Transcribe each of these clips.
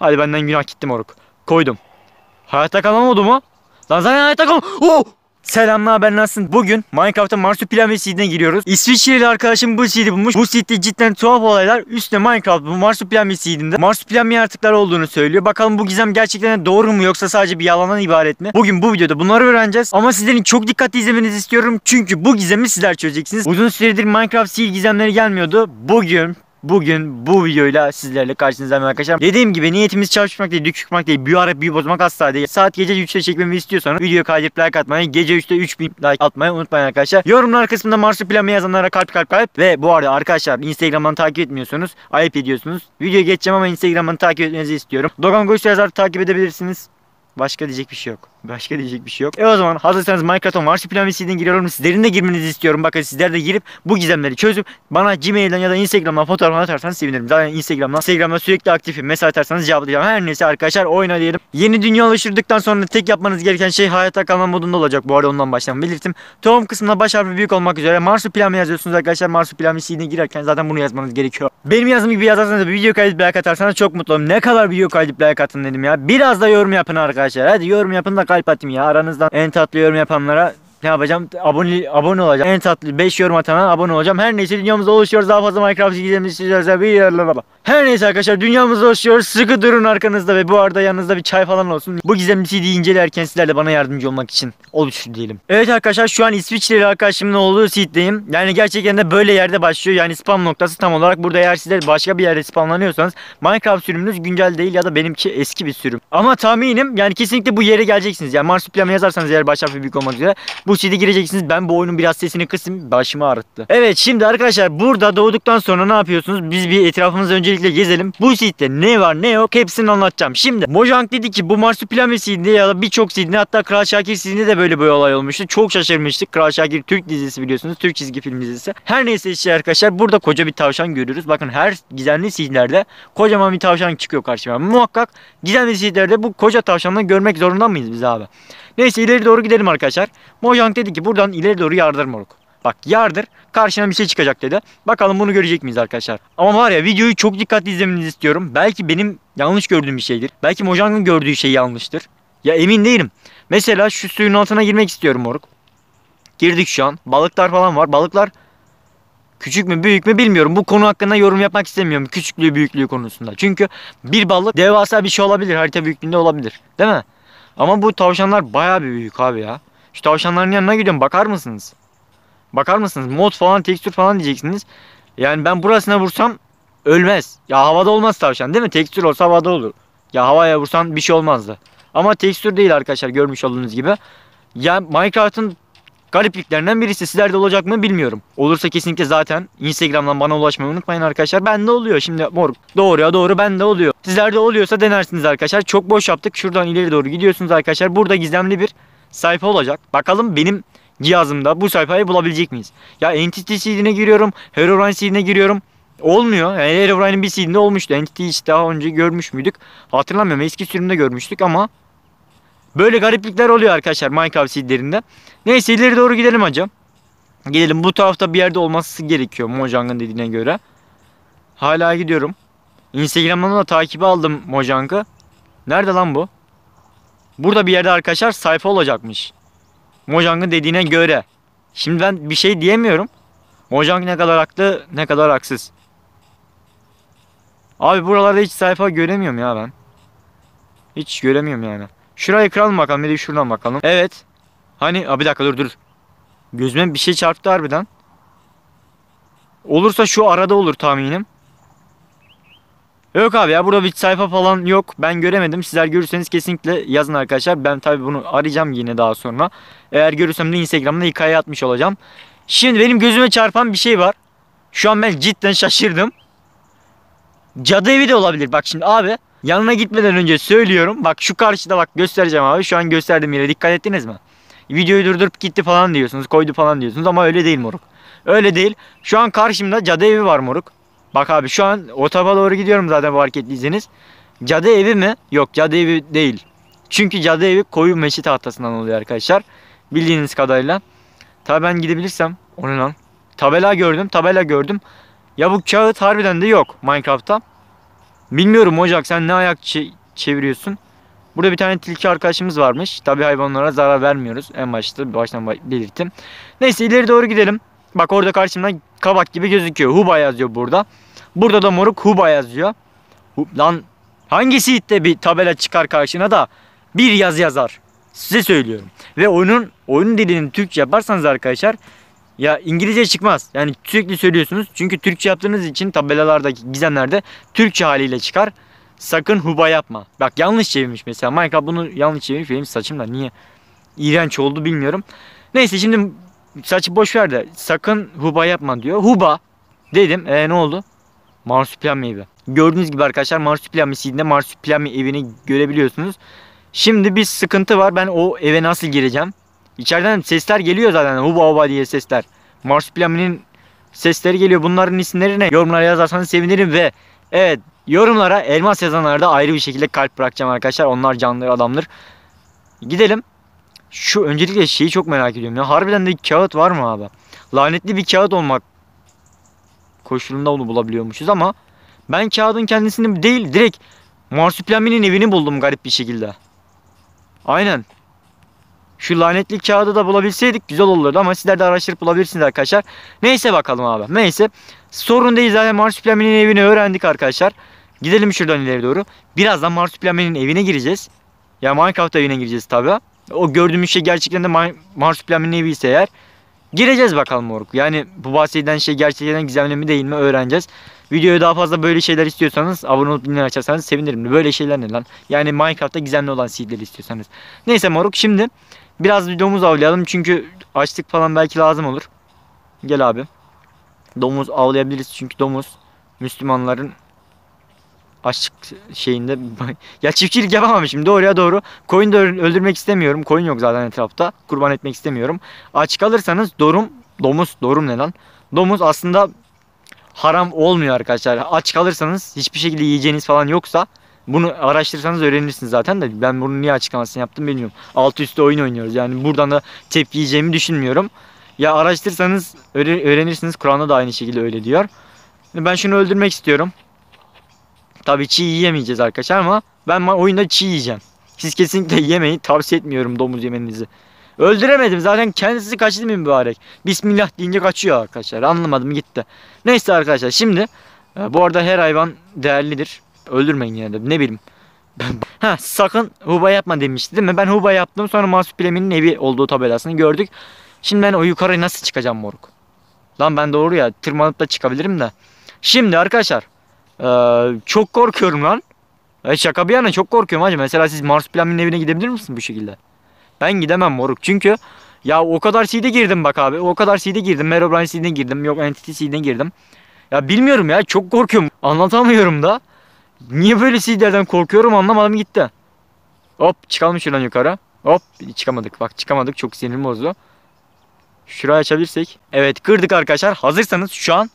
Hadi benden günah gitti moruk. Koydum. Hayatta kalan oldu mu? Lan zaten hayatta kalan... Oh! Selamlar, ben nasılsın? Bugün Minecraft'ta Marsupilami seedine giriyoruz. İsviçreli arkadaşım bu seedi bulmuş. Bu seedde cidden tuhaf olaylar. Üstüne Minecraft bu Marsupilami seedinde Marsupilami artıklar olduğunu söylüyor. Bakalım bu gizem gerçekten doğru mu yoksa sadece bir yalandan ibaret mi? Bugün bu videoda bunları öğreneceğiz. Ama sizlerin çok dikkatli izlemenizi istiyorum. Çünkü bu gizemi sizler çözeceksiniz. Uzun süredir Minecraft seed gizemleri gelmiyordu. Bugün bu videoyla sizlerle karşınızdayım arkadaşlar. Dediğim gibi niyetimiz çalışmak değil, dükükmek değil, büyü arayıp büyü bozmak asla değil. Saat gece 3'te çekmemi istiyorsanız videoya kaydırıp like atmayı, gece 3'te 3000 like atmayı unutmayın arkadaşlar. Yorumlar kısmında Marsupilami yazanlara kalp kalp kalp. Ve bu arada arkadaşlar Instagram'dan takip etmiyorsunuz, ayıp ediyorsunuz. Videoya geçeceğim ama Instagram'dan takip etmenizi istiyorum. Doğan Göksu yazar takip edebilirsiniz. Başka diyecek bir şey yok. O zaman hazırsanız Minecraft'a Marsupilami seedine giriyorum. Sizlerin de girmenizi istiyorum. Bakın sizler de girip bu gizemleri çözüp bana Gmail'den ya da Instagram'dan fotoğrafını atarsanız sevinirim. Zaten Instagram'da sürekli aktifim. Mesaj atarsanız cevaplayacağım. Her neyse arkadaşlar oyna diyelim. Yeni dünya oluşturduktan sonra tek yapmanız gereken şey hayatta kalma modunda olacak. Bu arada ondan baştan belirttim. Tohum kısmında baş harfi büyük olmak üzere Marsupilami yazıyorsunuz arkadaşlar. Marsupilami seedine girerken zaten bunu yazmanız gerekiyor. Benim yazdığım gibi yazarsanız bir video kayıt like atarsanız çok mutlu olurum. Ne kadar video kayıt like atın dedim ya. Biraz da yorum yapın arkadaşlar. Hadi yorum yapın da kalp atayım ya. Aranızdan en tatlı yorum yapanlara ne yapacağım? Abone olacağım. En tatlı 5 yorum atana abone olacağım. Her neyse dünyamızda oluşuyoruz. Daha fazla Minecraft izleyeceğimiz istiyorsanız bir yerlere. Her neyse arkadaşlar dünyamızda oluşuyoruz. Sıkı durun arkanızda ve bu arada yanınızda bir çay falan olsun. Bu gizemli CD'yi incelerken sizler de bana yardımcı olmak için oluştu diyelim. Evet arkadaşlar şu an İsviçreli arkadaşımın olduğu seed'deyim. Yani gerçekten de böyle yerde başlıyor. Yani spam noktası tam olarak burada. Eğer sizler başka bir yerde spamlanıyorsanız Minecraft sürümünüz güncel değil ya da benimki eski bir sürüm. Ama tahminim yani kesinlikle bu yere geleceksiniz. Yani Marsupilami yazarsanız eğer baş harfi büyük olmak üzere bu seed'e gireceksiniz. Ben bu oyunun biraz sesini kısayım. Başımı ağrıttı. Evet şimdi arkadaşlar burada doğduktan sonra ne yapıyorsunuz? Biz bir etrafımızı öncelikle gezelim. Bu seed'de ne var ne yok hepsini anlatacağım. Şimdi Mojang dedi ki bu Marsupilami seed'inde ya da birçok seed'inde hatta Kral Şakir seed'inde de böyle bir olay olmuştu. Çok şaşırmıştık. Kral Şakir Türk dizisi biliyorsunuz. Türk çizgi film dizisi. Her neyse işte arkadaşlar burada koca bir tavşan görüyoruz. Bakın her gizemli seed'lerde kocaman bir tavşan çıkıyor karşıma. Muhakkak gizemli seed'lerde bu koca tavşanları görmek zorunda mıyız biz abi? Neyse ileri doğru gidelim arkadaşlar. Mojang dedi ki buradan ileri doğru yardır moruk. Bak yardır karşına bir şey çıkacak dedi. Bakalım bunu görecek miyiz arkadaşlar? Ama var ya videoyu çok dikkatli izlemenizi istiyorum. Belki benim yanlış gördüğüm bir şeydir. Belki Mojang'ın gördüğü şey yanlıştır. Ya emin değilim. Mesela şu suyun altına girmek istiyorum moruk. Girdik şu an. Balıklar falan var. Balıklar küçük mü büyük mü bilmiyorum. Bu konu hakkında yorum yapmak istemiyorum. Küçüklüğü büyüklüğü konusunda. Çünkü bir balık devasa bir şey olabilir. Harita büyüklüğünde olabilir. Değil mi? Ama bu tavşanlar bayağı bir büyük abi ya. Şu tavşanların yanına gidiyorum bakar mısınız? Bakar mısınız? Mod falan tekstür falan diyeceksiniz. Yani ben burasına vursam ölmez. Ya havada olmaz tavşan değil mi? Tekstür olsa havada olur. Ya havaya vursan bir şey olmazdı. Ama tekstür değil arkadaşlar görmüş olduğunuz gibi. Ya Minecraft'ın garipliklerinden birisi sizlerde olacak mı bilmiyorum. Olursa kesinlikle zaten Instagram'dan bana ulaşmayı unutmayın arkadaşlar. Bende oluyor şimdi moruk. Doğruya doğru bende oluyor. Sizlerde oluyorsa denersiniz arkadaşlar. Çok boş yaptık. Şuradan ileri doğru gidiyorsunuz arkadaşlar. Burada gizemli bir sayfa olacak. Bakalım benim cihazımda bu sayfayı bulabilecek miyiz? Ya Entity seed'ine giriyorum. Herobrine seed'ine giriyorum. Olmuyor. Yani Herobrine'in bir seed'inde olmuştu. Entity'yi hiç daha önce görmüş müydük? Hatırlamıyorum. Eski sürümde görmüştük ama böyle gariplikler oluyor arkadaşlar Minecraft seed'lerinde. Neyse ileri doğru gidelim hocam. Gidelim. Bu tarafta bir yerde olması gerekiyor Mojang'ın dediğine göre. Hala gidiyorum. Instagram'dan da takibi aldım Mojang'ı. Nerede lan bu? Burada bir yerde arkadaşlar sayfa olacakmış. Mojang'ın dediğine göre. Şimdi ben bir şey diyemiyorum. Mojang ne kadar haklı ne kadar haksız. Abi buralarda hiç sayfa göremiyorum ya ben. Hiç göremiyorum yani. Şurayı kıralım bakalım. Bir de şuradan bakalım. Evet. Hani abi bir dakika dur. Gözüme bir şey çarptı harbiden. Olursa şu arada olur tahminim. Yok abi ya burada bir sayfa falan yok. Ben göremedim. Sizler görürseniz kesinlikle yazın arkadaşlar. Ben tabi bunu arayacağım yine daha sonra. Eğer görürsem de Instagram'da hikaye atmış olacağım. Şimdi benim gözüme çarpan bir şey var. Şu an ben cidden şaşırdım. Cadı evi de olabilir. Bak şimdi abi yanına gitmeden önce söylüyorum. Bak şu karşıda bak göstereceğim abi. Şu an gösterdim yere. Dikkat ettiniz mi? Videoyu durdurup gitti falan diyorsunuz. Koydu falan diyorsunuz ama öyle değil moruk. Öyle değil. Şu an karşımda cadı evi var moruk. Bak abi şu an o tarafa doğru gidiyorum zaten fark ettiyseniz. Cadı evi mi? Yok cadı evi değil. Çünkü cadı evi koyu meşe tahtasından oluyor arkadaşlar. Bildiğiniz kadarıyla. Tabi ben gidebilirsem. O ne lan? Tabela gördüm. Ya bu kağıt harbiden de yok Minecraft'ta. Bilmiyorum Mojang, sen ne ayak çeviriyorsun? Burada bir tane tilki arkadaşımız varmış. Tabii hayvanlara zarar vermiyoruz. En başta baştan belirttim. Neyse ileri doğru gidelim. Bak orada karşımdan kabak gibi gözüküyor. Huba yazıyor burada. Burada da moruk Huba yazıyor. Lan hangisi itte bir tabela çıkar karşına da bir yazar. Size söylüyorum. Ve oyun dilini Türkçe yaparsanız arkadaşlar ya İngilizce çıkmaz. Yani sürekli söylüyorsunuz. Çünkü Türkçe yaptığınız için tabelalardaki gizemlerde Türkçe haliyle çıkar. Sakın Huba yapma. Bak yanlış çevirmiş mesela. Minecraft bunu yanlış çevirmiş. Benim saçım da niye iğrenç oldu bilmiyorum. Neyse şimdi saçı boş ver de sakın Huba yapma diyor. Huba dedim. Ne oldu? Marsupilami evi. Gördüğünüz gibi arkadaşlar Marsupilami seedinde Marsupilami evini görebiliyorsunuz. Şimdi bir sıkıntı var. Ben o eve nasıl gireceğim? İçeriden sesler geliyor zaten. Huba huba diye sesler. Marsupilami'nin sesleri geliyor. Bunların isimleri ne? Yorumlara yazarsanız sevinirim ve evet, yorumlara elmas yazanlarda ayrı bir şekilde kalp bırakacağım arkadaşlar. Onlar canlı adamdır. Gidelim. Şu öncelikle şeyi çok merak ediyorum ya. Harbiden de kağıt var mı abi? Lanetli bir kağıt olmak koşulunda onu bulabiliyormuşuz ama ben kağıdın kendisini değil direkt Marsupilami'nin evini buldum garip bir şekilde. Aynen. Şu lanetli kağıdı da bulabilseydik güzel olurdu ama sizler de araştırıp bulabilirsiniz arkadaşlar. Neyse bakalım abi. Neyse. Sorun değil zaten Marsupilami'nin evini öğrendik arkadaşlar. Gidelim şuradan ileri doğru. Birazdan Marsupilami'nin evine gireceğiz. Ya Minecraft evine gireceğiz tabi. O gördüğümüz şey gerçekten de Marsupilami'nin evi ise eğer. Gireceğiz bakalım oruk. Yani bu bahsedilen şey gerçekten gizemli mi değil mi öğreneceğiz. Videoya daha fazla böyle şeyler istiyorsanız abone olup bildirimleri açarsanız sevinirim. Böyle şeyler ne lan? Yani Minecraft'ta gizemli olan seedleri istiyorsanız. Neyse moruk şimdi biraz domuz avlayalım çünkü açlık falan belki lazım olur. Gel abi. Domuz avlayabiliriz çünkü domuz Müslümanların açlık şeyinde. Ya çiftçilik yapamam şimdi doğruya doğru. Koyun da öldürmek istemiyorum. Koyun yok zaten etrafta. Kurban etmek istemiyorum. Aç kalırsanız domuz ne lan? Domuz aslında haram olmuyor arkadaşlar. Aç kalırsanız hiçbir şekilde yiyeceğiniz falan yoksa bunu araştırırsanız öğrenirsiniz zaten de ben bunu niye açıklamasını yaptım bilmiyorum. Altı üstü oyun oynuyoruz yani buradan da tepki yiyeceğimi düşünmüyorum. Ya araştırırsanız öğrenirsiniz. Kur'an'da da aynı şekilde öyle diyor. Ben şunu öldürmek istiyorum. Tabii çiğ yiyemeyeceğiz arkadaşlar ama ben oyunda çiğ yiyeceğim. Siz kesinlikle yemeyin. Tavsiye etmiyorum domuz yemenizi. Öldüremedim. Zaten kendisi kaçtı mı mübarek? Bismillah deyince kaçıyor arkadaşlar. Anlamadım gitti. Neyse arkadaşlar şimdi bu arada her hayvan değerlidir. Öldürmeyin yine de ne bileyim. Ha, sakın Huba yapma demişti değil mi? Ben Huba yaptım sonra Marsupilami'nin evi olduğu tabelasını gördük. Şimdi ben o yukarı nasıl çıkacağım moruk? Lan ben doğru ya tırmanıp da çıkabilirim de. Şimdi arkadaşlar çok korkuyorum lan. Şaka bir yana çok korkuyorum hacı. Mesela siz Marsupilami'nin evine gidebilir misiniz bu şekilde? Ben gidemem moruk çünkü ya o kadar seed'e girdim bak abi. O kadar seed'e girdim. Herobrine seed'e girdim. Yok Entity seed'e girdim. Ya bilmiyorum ya çok korkuyorum. Anlatamıyorum da. Niye böyle seed'lerden korkuyorum anlamadım gitti. Hop çıkalım şuradan yukarı. Hop çıkamadık bak çıkamadık çok sinirim bozdu. Şurayı açabilirsek. Evet kırdık arkadaşlar. Hazırsanız şu an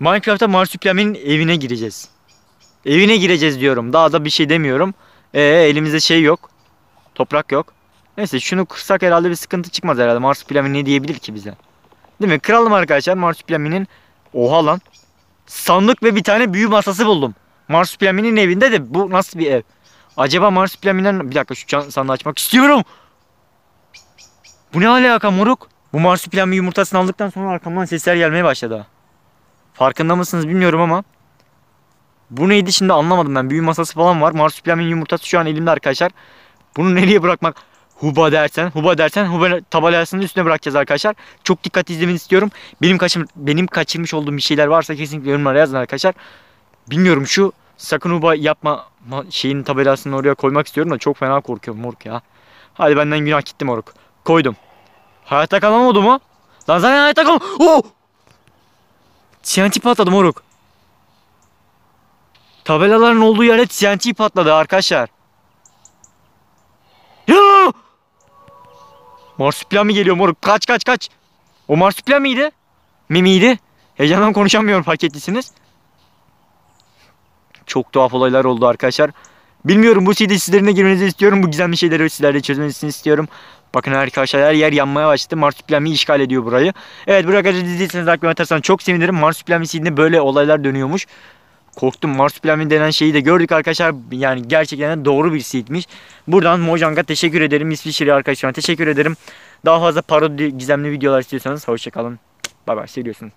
Minecraft'ta Marsupilami'nin evine gireceğiz. Evine gireceğiz diyorum. Daha da bir şey demiyorum. Elimizde şey yok. Toprak yok. Neyse şunu kırsak herhalde bir sıkıntı çıkmaz herhalde. Marsupilami ne diyebilir ki bize? Değil mi? Kıralım arkadaşlar Marsupilami'nin. Oha lan. Sandık ve bir tane büyü masası buldum. Marsupilami'nin evinde de bu nasıl bir ev? Acaba Marsupilami'nin... Bir dakika şu sandığı açmak istiyorum. Bu ne alaka moruk? Bu Marsupilami yumurtasını aldıktan sonra arkamdan sesler gelmeye başladı. Farkında mısınız bilmiyorum ama. Bu neydi şimdi anlamadım ben. Büyü masası falan var. Marsupilami'nin yumurtası şu an elimde arkadaşlar. Bunu nereye bırakmak? Huba dersen Huba tabelasının üstüne bırakacağız arkadaşlar. Çok dikkatli izlemeni istiyorum. Benim kaçırmış olduğum bir şeyler varsa kesinlikle yorumlara yazın arkadaşlar. Bilmiyorum şu sakın Huba yapma şeyin tabelasını oraya koymak istiyorum da çok fena korkuyorum moruk ya. Hadi benden günah gitti moruk. Koydum. Hayatta kalamadı mı? Lan zaten hayatta kalamadı. Oh! TNT patladı moruk. Tabelaların olduğu yerde TNT patladı arkadaşlar. Ya! Marsupilami geliyor moruk. Kaç. O Marsupilami'ydi. Mimiydi. Heyecandan konuşamıyorum fark ettiyseniz. Çok tuhaf olaylar oldu arkadaşlar. Bilmiyorum bu seed'i sizlerine girmenizi istiyorum. Bu gizemli şeyleri sizlerle çözmenizi istiyorum. Bakın arkadaşlar her yer yanmaya başladı. Marsupilami işgal ediyor burayı. Evet buraya kadar izlediyseniz like atarsanız çok sevinirim. Marsupilami seed'inde böyle olaylar dönüyormuş. korktum. Marsupilami denen şeyi de gördük arkadaşlar. Yani gerçekten doğru birisiymiş. Buradan Mojang'a teşekkür ederim. İsviçreli arkadaşlarıma teşekkür ederim. Daha fazla parodi gizemli videolar istiyorsanız hoşçakalın. Bay bay, seviyorsun.